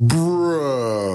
Bruh.